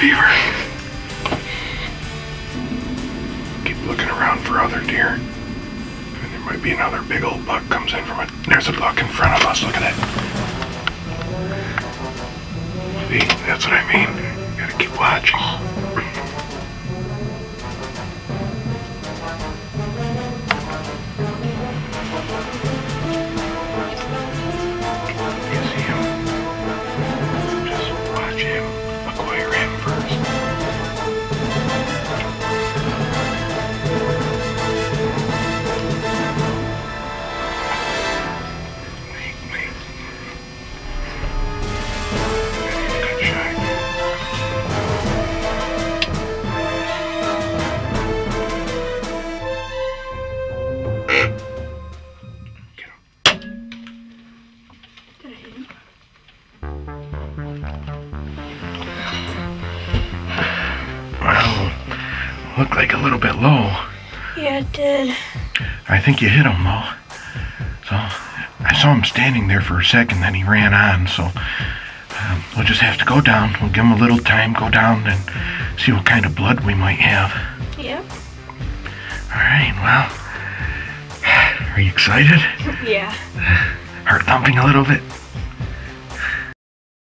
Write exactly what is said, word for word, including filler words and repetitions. fever. Keep looking around for other deer. And there might be another big old buck comes in from it. There's a buck in front of us. Look at that. See, that's what I mean. You gotta keep watching. Looked like a little bit low. Yeah, it did. I think you hit him though. So I saw him standing there for a second, then he ran on. So um, we'll just have to go down. We'll give him a little time, go down and see what kind of blood we might have. Yep. All right. Well, are you excited? Yeah. Heart thumping a little bit.